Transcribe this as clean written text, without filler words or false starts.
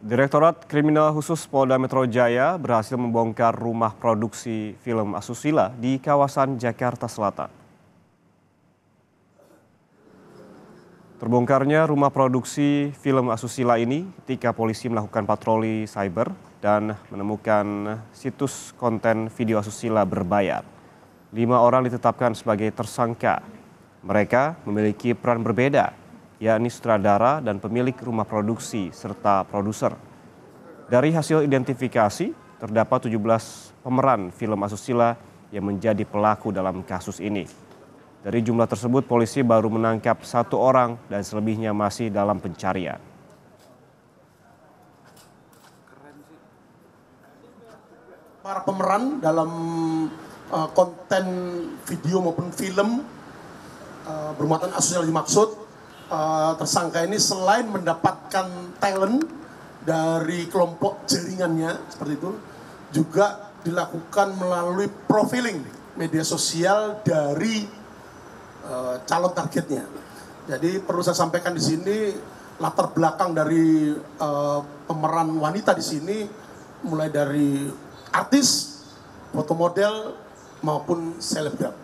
Direktorat Kriminal Khusus Polda Metro Jaya berhasil membongkar rumah produksi film Asusila di kawasan Jakarta Selatan. Terbongkarnya rumah produksi film Asusila ini ketika polisi melakukan patroli cyber dan menemukan situs konten video Asusila berbayar. 5 orang ditetapkan sebagai tersangka. Mereka memiliki peran berbeda, yakni sutradara dan pemilik rumah produksi serta produser. Dari hasil identifikasi, terdapat 17 pemeran film Asusila yang menjadi pelaku dalam kasus ini. Dari jumlah tersebut, polisi baru menangkap 1 orang dan selebihnya masih dalam pencarian. Para pemeran dalam konten video maupun film bermuatan asusila dimaksud, tersangka ini selain mendapatkan talent dari kelompok jaringannya seperti itu, juga dilakukan melalui profiling media sosial dari calon targetnya. Jadi perlu saya sampaikan di sini latar belakang dari pemeran wanita di sini mulai dari artis, fotomodel maupun selebgram.